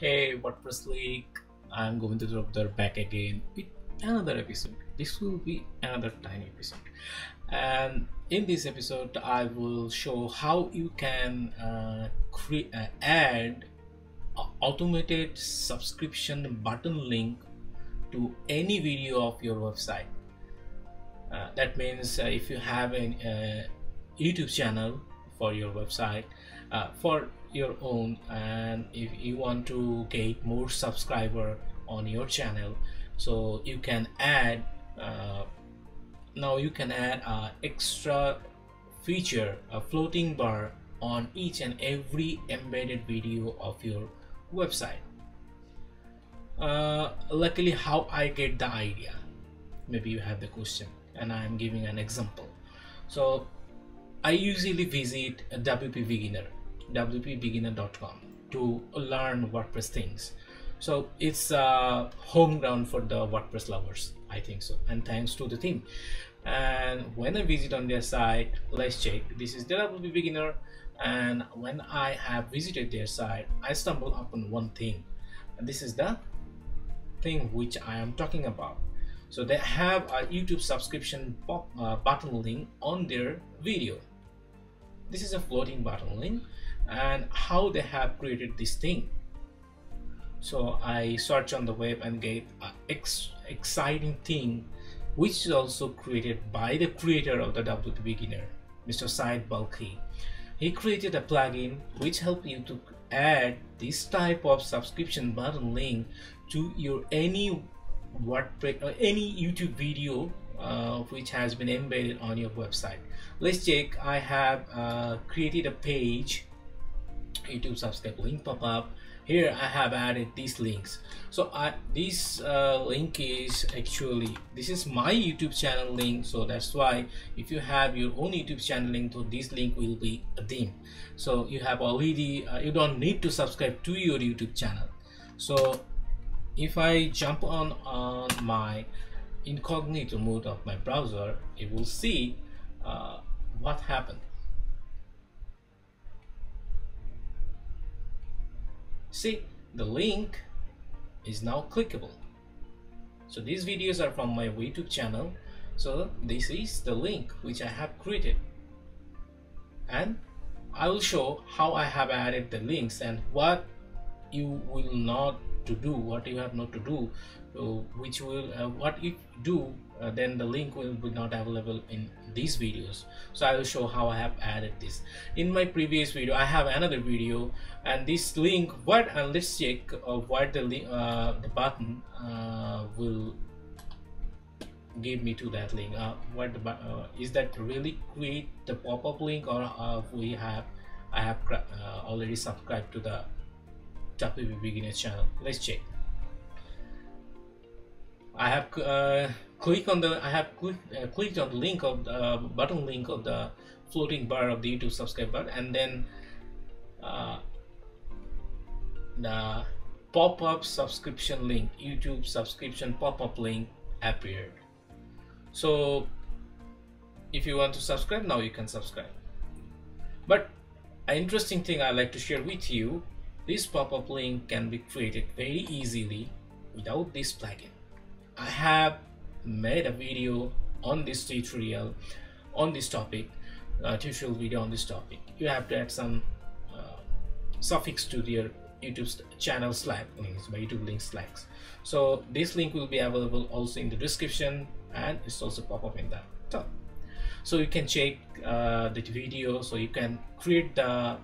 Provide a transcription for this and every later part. Hey WordPress League, I'm Gutenberg back again with another episode. This will be another tiny episode, and in this episode I will show how you can add an automated subscription button link to any video of your website. That means if you have a YouTube channel for your website, for your own, and if you want to get more subscriber on your channel, so you can add an extra feature, a floating bar on each and every embedded video of your website. Luckily, how I get the idea, maybe you have the question and I am giving an example. So I usually visit WPBeginner, WPBeginner.com, to learn WordPress things. So it's home ground for the WordPress lovers, I think so, and thanks to the theme. And when I visit on their site, let's check, this is the WPBeginner, and when I have visited their site, I stumble upon one thing, and this is the thing which I am talking about. So they have a YouTube subscription button link on their video. This is a floating button link, and how they have created this thing. So I search on the web and get an exciting thing, which is also created by the creator of the WPBeginner, Mr. Syed Balkhi. He created a plugin which helps you to add this type of subscription button link to your any YouTube video which has been embedded on your website. Let's check. I have created a page, YouTube subscribe link pop up. Here I have added these links. So this link is actually, this is my YouTube channel link. So that's why if you have your own YouTube channel link, so this link will be a theme. So you have already, you don't need to subscribe to your YouTube channel. So if I jump on my incognito mode of my browser, it will see what happened. See, the link is now clickable. So these videos are from my YouTube channel. So this is the link which I have created, and I will show how I have added the links and what you will not to do, what you have not to do, which will what if do then the link will be not available in these videos. So I will show how I have added this. In my previous video I have another video, and this link, what, and let's check what the button will give me to that link. Is that really create the pop-up link, or I have already subscribed to the WPBeginner channel? Let's check. I have clicked on the link of the button link of the floating bar of the YouTube subscribe button, and then the pop-up subscription link, YouTube subscription pop-up link appeared. So if you want to subscribe now, you can subscribe. But an interesting thing I'd like to share with you, this pop-up link can be created very easily without this plugin. I have made a video on this tutorial on this topic, You have to add some suffix to your YouTube channel Slack links, by YouTube link Slacks. So this link will be available also in the description, and it's also pop up in the top. So you can check the video. So you can create the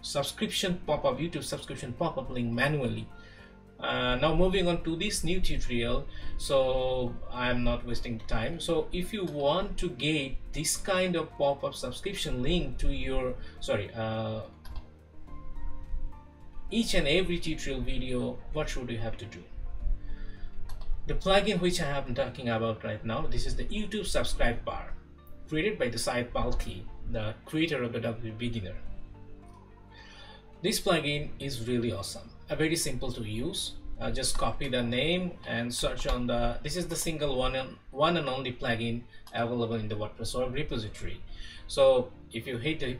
subscription pop-up, YouTube subscription pop-up link manually. Now moving on to this new tutorial, so I'm not wasting the time. So if you want to get this kind of pop-up subscription link to your each and every tutorial video, what should you have to do? The plugin which I am talking about right now, this is the YouTube subscribe bar, created by the Syed Balkhi, the creator of the WPBeginner. This plugin is really awesome, very simple to use. Just copy the name and search on the, this is the single one and only plugin available in the WordPress repository. So if you hit the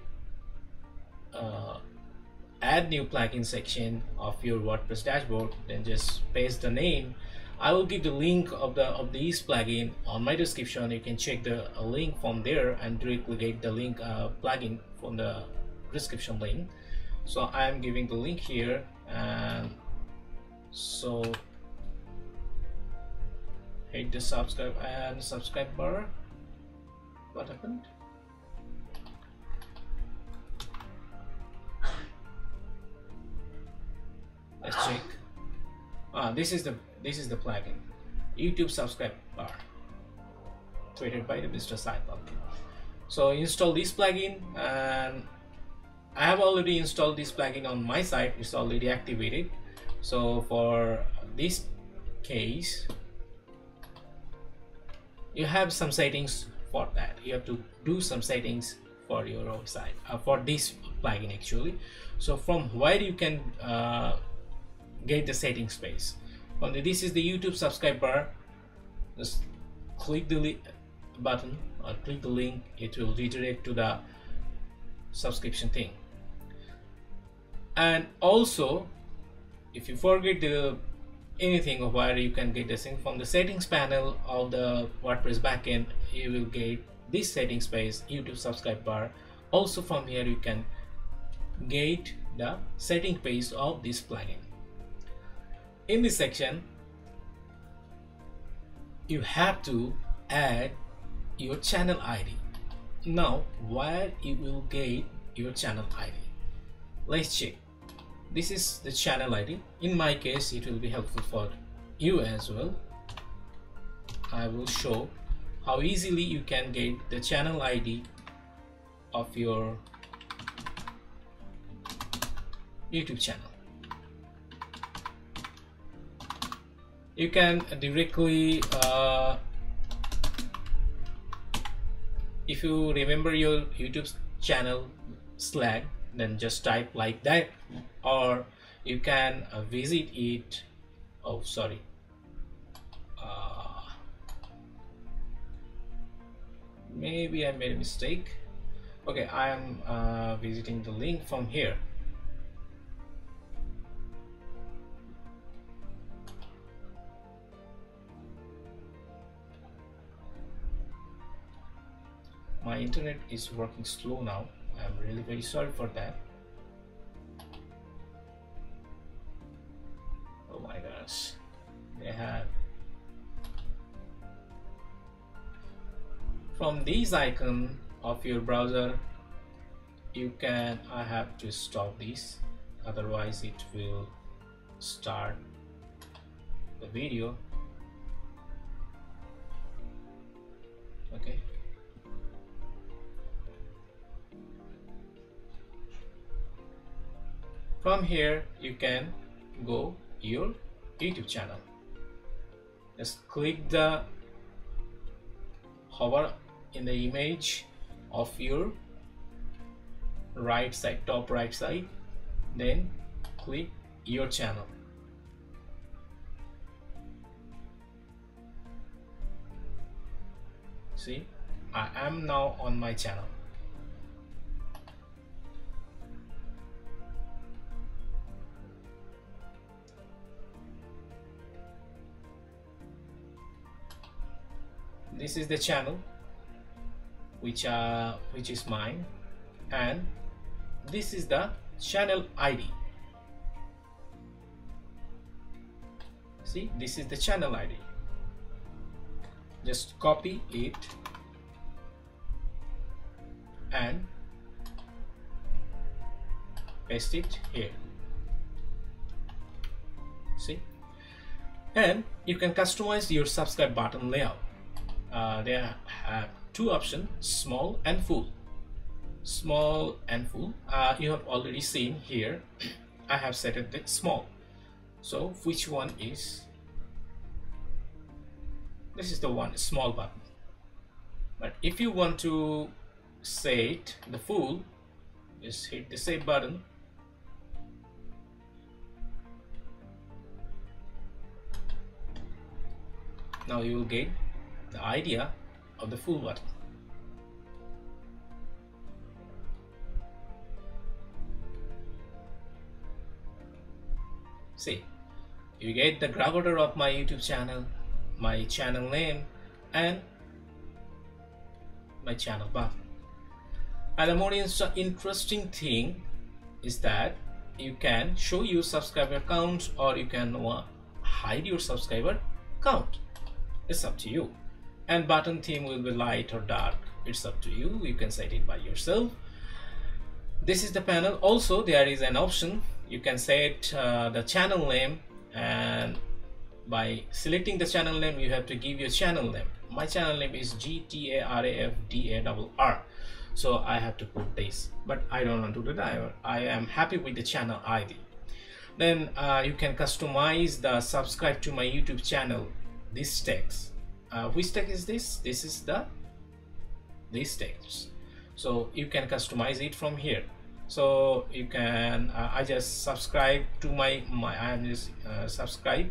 add new plugin section of your WordPress dashboard, then just paste the name. I will give the link of these plugin on my description. You can check the link from there and directly get the link plugin from the description link. So I am giving the link here, and so hit the subscribe and subscribe bar. What happened? Let's check. This is the plugin, YouTube subscribe bar, created by the Mr. Syed Balkhi. So install this plugin, and I have already installed this plugin on my site. It's already activated. So for this case, you have some settings for that. You have to do some settings for your website for this plugin actually. So from where you can get the setting space. This is the YouTube subscribe bar. Just click the button or click the link. It will redirect to the subscription thing. And also, if you forget anything of where you can get this thing from the settings panel of the WordPress backend, you will get this setting space, YouTube subscribe bar. Also from here you can get the setting page of this plugin. In this section, you have to add your channel ID. Now, where you will get your channel ID? Let's check. This is the channel ID. In my case, it will be helpful for you as well. I will show how easily you can get the channel ID of your YouTube channel. You can directly, if you remember your YouTube channel Slack, then just type like that, or you can visit it. Oh, sorry. Maybe I made a mistake. Okay, I am visiting the link from here. My internet is working slow now. I'm really very sorry for that. Oh my gosh, they have from these icon of your browser. You can. I have to stop this, otherwise it will start the video. Okay. From here, you can go your YouTube channel. Just click the hover in the image of your right side, top right side, then click your channel. See, I am now on my channel. This is the channel which is mine, and this is the channel ID. See, this is the channel ID. Just copy it and paste it here. See, and you can customize your subscribe button layout. They have two options, small and full. Small and full, you have already seen here. I have set it with small. So which one is? This is the one, small button. But if you want to set the full, just hit the save button. Now you will get the idea of the full button. See, you get the graph order of my YouTube channel, my channel name, and my channel button. And the more interesting thing is that you can show your subscriber count, or you can hide your subscriber count. It's up to you. And button theme will be light or dark. It's up to you. You can set it by yourself. This is the panel. Also, there is an option. You can set the channel name, and by selecting the channel name, you have to give your channel name. My channel name is G-T-A-R-A-F-D-A-R-R. So I have to put this, but I don't want to do that. I am happy with the channel ID. Then you can customize the subscribe to my YouTube channel, this text. Which text is this? This is this text. So you can customize it from here. So you can I just subscribe to my I am just subscribe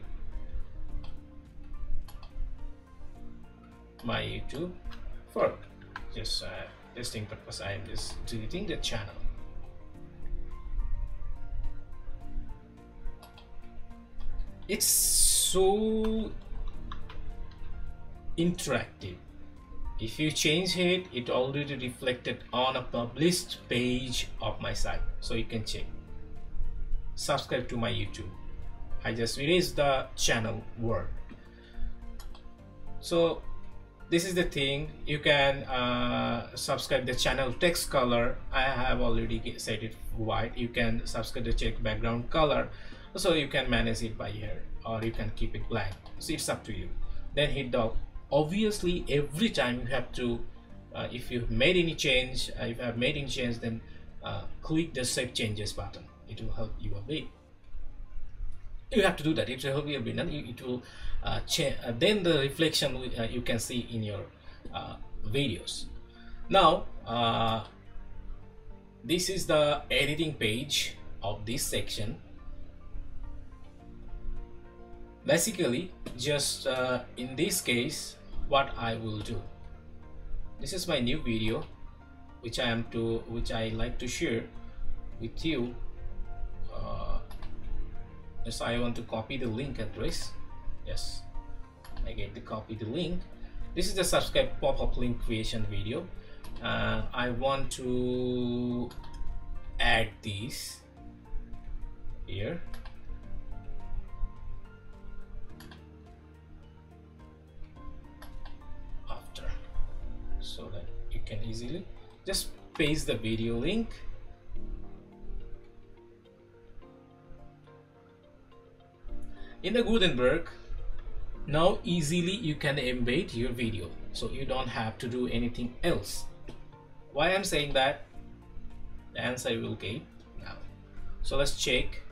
my YouTube for just testing purpose. I am just deleting the channel. It's so interactive. If you change it, it already reflected on a published page of my site, so you can check. Subscribe to my YouTube. I just erased the channel word. So this is the thing. You can subscribe the channel text color. I have already set it white. You can subscribe the check background color, so you can manage it by here, or you can keep it blank. So it's up to you. Then hit the obviously every time you have to if you've made any change, then click the save changes button. It will help you a bit. You have to do that. It will help you a bit, and it will then the reflection you can see in your videos. Now this is the editing page of this section. Basically, just in this case, what I will do, this is my new video which I like to share with you. Yes, I want to copy the link address. Yes, I get to copy the link. This is the subscribe pop-up link creation video. I want to add this here. So that you can easily just paste the video link. In the Gutenberg, now easily you can embed your video, so you don't have to do anything else. Why I'm saying that? The answer you will get now. So let's check.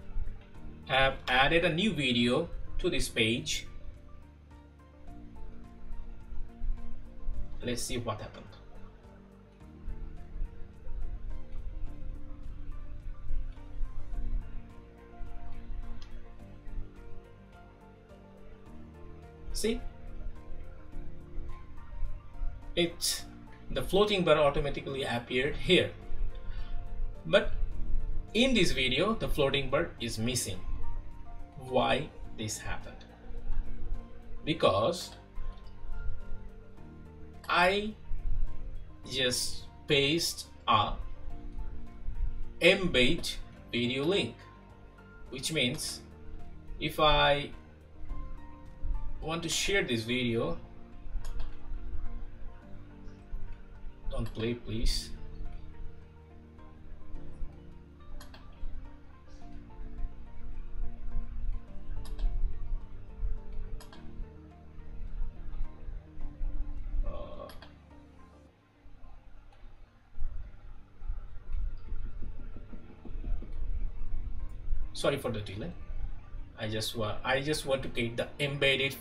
I have added a new video to this page. Let's see what happened. See, the floating bar automatically appeared here, but in this video the floating bar is missing. Why this happened? Because I just paste a embed video link, which means if I want to share this video, don't play please. Sorry for the delay. I just want to get the embedded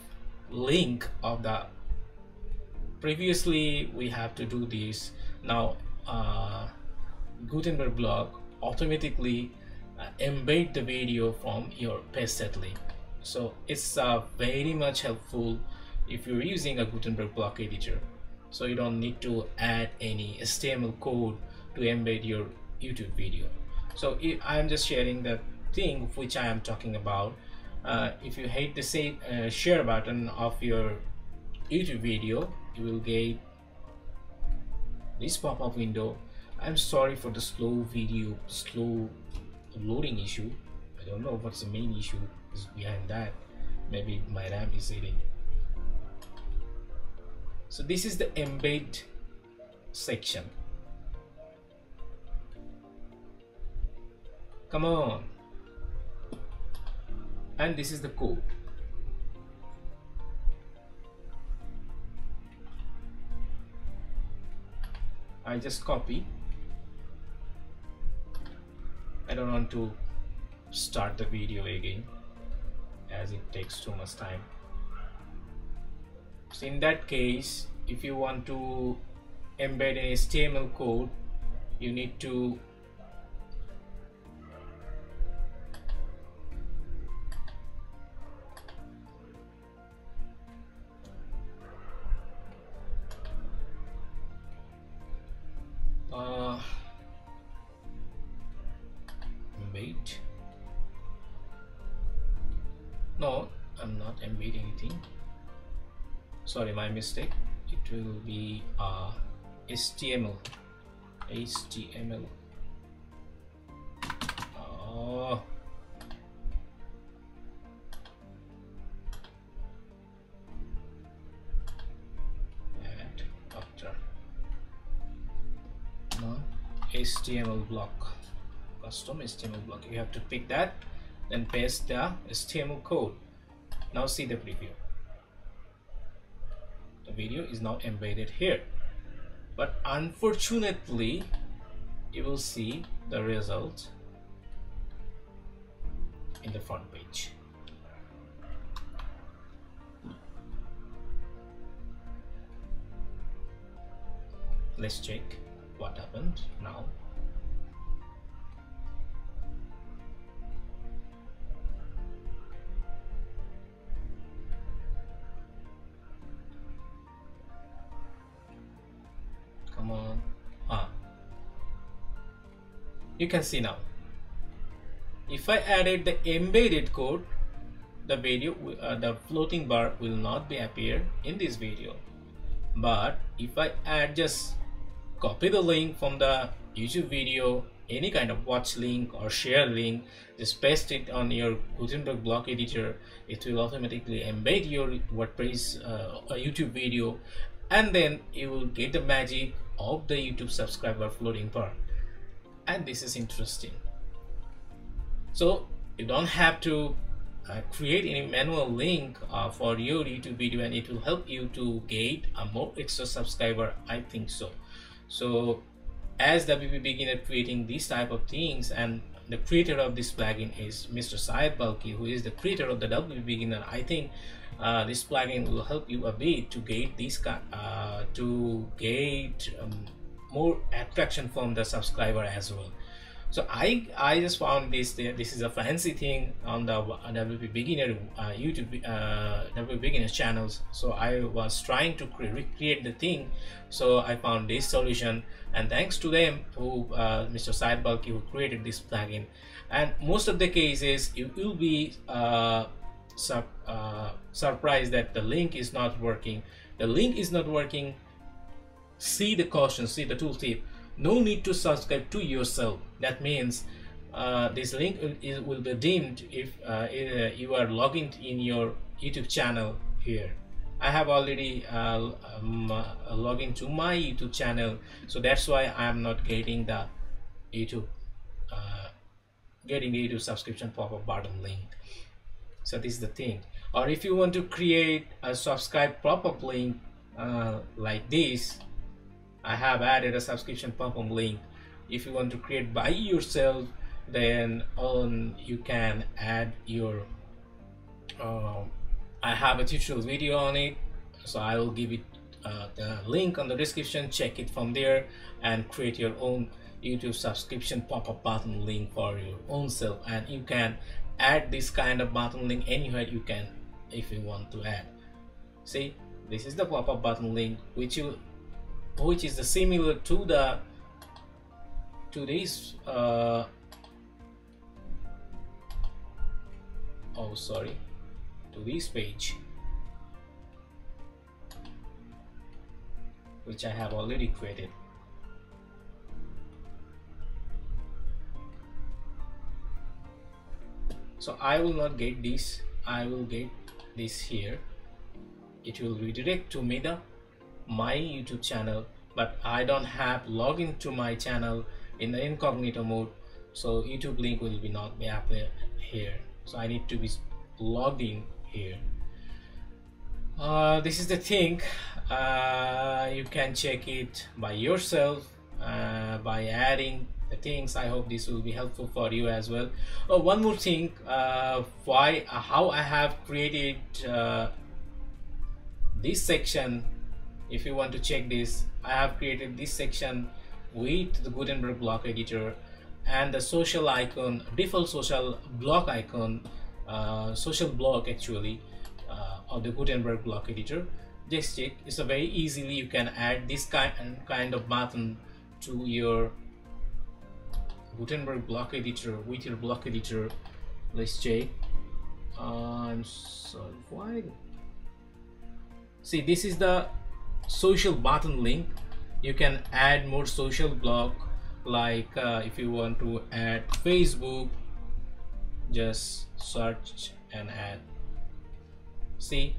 link of the previously we have to do this. Now Gutenberg block automatically embed the video from your pasted link. So it's very much helpful if you're using a Gutenberg block editor. So you don't need to add any HTML code to embed your YouTube video. So I'm just sharing that thing which I am talking about. If you hit the share button of your YouTube video, you will get this pop-up window. I'm sorry for the slow video, slow loading issue. I don't know what's the main issue is behind that. Maybe my RAM is eating. So this is the embed section. Come on. And this is the code. I just copy. I don't want to start the video again as it takes too much time. So in that case, if you want to embed an HTML code, you need to sorry, my mistake, it will be HTML. Oh. And after no HTML block, custom HTML block, you have to pick that, then paste the HTML code. Now see the preview. The video is now embedded here, but unfortunately you will see the result in the front page. Let's check what happened now. You can see now, if I added the embedded code, the video, the floating bar will not be appear in this video. But if I add just copy the link from the YouTube video, any kind of watch link or share link, just paste it on your Gutenberg block editor, it will automatically embed your WordPress YouTube video, and then you will get the magic of the YouTube subscriber floating bar. And this is interesting. So you don't have to create any manual link for your YouTube video, and it will help you to get a more extra subscriber. I think so. So as WPBeginner creating these type of things, and the creator of this plugin is Mr. Syed Balkhi, who is the creator of the WPBeginner. I think this plugin will help you a bit to get these more attraction from the subscriber as well. So I just found this is a fancy thing on the WPBeginner YouTube WPBeginner channels. So I was trying to recreate the thing, so I found this solution, and thanks to them, who Mr. Syed Balkhi, who created this plugin. And most of the cases you will be surprised that the link is not working. See the caution, see the tooltip. No need to subscribe to yourself. That means this link will be dimmed if you are logging in your YouTube channel here. I have already logged into my YouTube channel, so that's why I am not getting the YouTube subscription pop-up button link. So this is the thing. Or if you want to create a subscribe pop-up link like this, I have added a subscription pop-up link. If you want to create by yourself, then you can add your I have a tutorial video on it, so I will give it the link on the description. Check it from there and create your own YouTube subscription pop-up button link for your own self, and you can add this kind of button link anywhere you can if you want to add. See, this is the pop-up button link which is similar to the this to this page which I have already created. So I will not get this, I will get this here. It will redirect to me the my YouTube channel, but I don't have login to my channel in the incognito mode, so YouTube link will be not be up here. So I need to be logged in here. This is the thing. You can check it by yourself by adding the things. I hope this will be helpful for you as well. Oh, one more thing, how I have created this section. If you want to check this, I have created this section with the Gutenberg block editor and the social icon, default social block icon, social block actually, of the Gutenberg block editor. Just check, it's a very easily you can add this kind of button to your Gutenberg block editor with your block editor. Let's check. I'm sorry, why? See, this is the social button link. You can add more social block, like if you want to add Facebook, just search and add. See,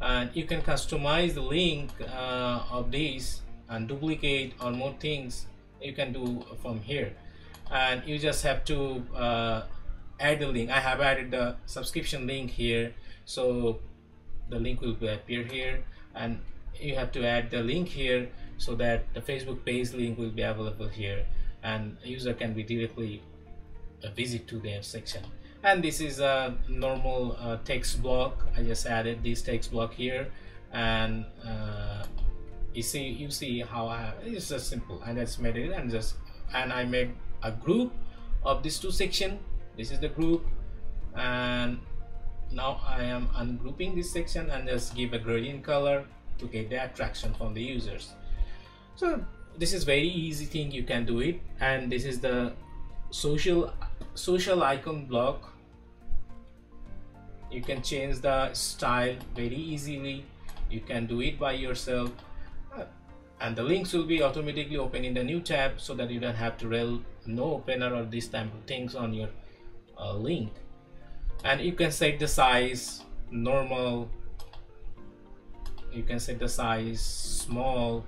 and you can customize the link of these and duplicate or more things you can do from here. And you just have to add the link. I have added the subscription link here, so the link will appear here, and you have to add the link here so that the Facebook page link will be available here, and user can be directly visit to their section. And this is a normal text block. I just added this text block here, and you see how it's just simple, and that's made it. And I made a group of these two sections. This is the group, and now I am ungrouping this section and just give a gradient color to get the attraction from the users. So this is very easy thing, you can do it. And this is the social icon block. You can change the style very easily, you can do it by yourself, and the links will be automatically open in the new tab, so that you don't have to no opener or this type of things on your link. And you can set the size normal, you can set the size small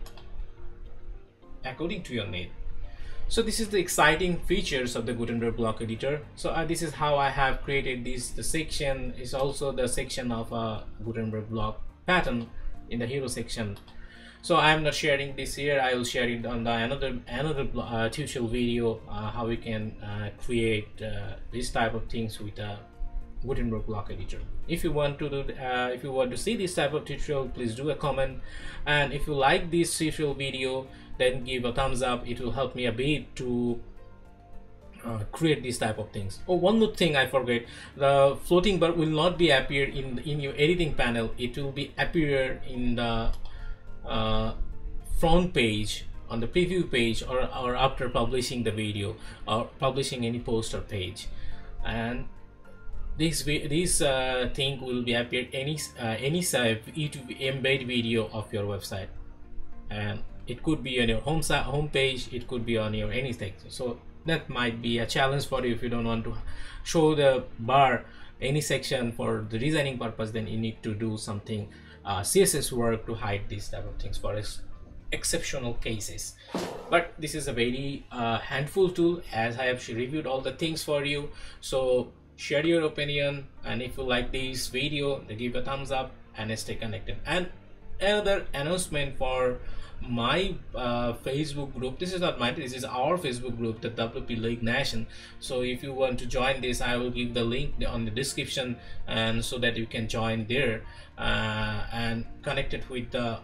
according to your need. So this is the exciting features of the Gutenberg block editor. So this is how I have created this. The section is also the section of a Gutenberg block pattern in the hero section. So I am not sharing this here. I will share it on the another tutorial video, how we can create this type of things with a Gutenberg block editor. If you want to do, if you want to see this type of tutorial, please do a comment. And if you like this tutorial video, then give a thumbs up. It will help me a bit to create these type of things. Oh, one more thing I forget. The floating bar will not be appear in your editing panel. It will be appear in the front page, on the preview page, or after publishing the video or publishing any post or page. And this thing will be appeared any YouTube embed video of your website, and it could be on your home page, it could be on your anything. So that might be a challenge for you. If you don't want to show the bar any section for the designing purpose, then you need to do something CSS work to hide these type of things for exceptional cases. But this is a very handful tool, as I have reviewed all the things for you. So share your opinion, and if you like this video, then give a thumbs up and stay connected. And another announcement for my Facebook group. This is not mine, this is our Facebook group, the WP League Nation. So if you want to join this, I will give the link on the description, and so that you can join there and connect it with the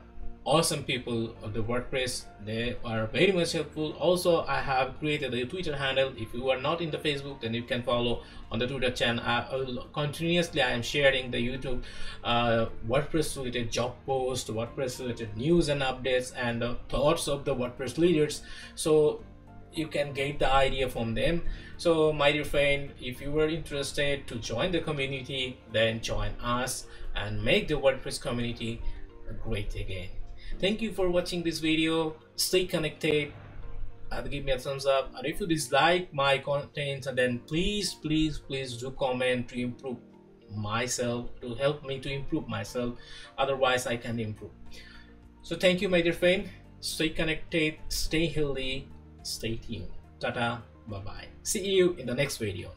awesome people of the WordPress. They are very much helpful. Also, I have created a Twitter handle. If you are not in the Facebook, then you can follow on the Twitter channel. Continuously I am sharing the YouTube WordPress related job posts, WordPress related news and updates, and thoughts of the WordPress leaders. So you can get the idea from them. So my dear friend, if you were interested to join the community, then join us and make the WordPress community great again. Thank you for watching this video. Stay connected and give me a thumbs up, and if you dislike my content, then please do comment to improve myself, to help me to improve myself, otherwise I can't improve. So thank you my dear friend, stay connected, stay healthy, stay tuned. Ta-ta, bye-bye. See you in the next video.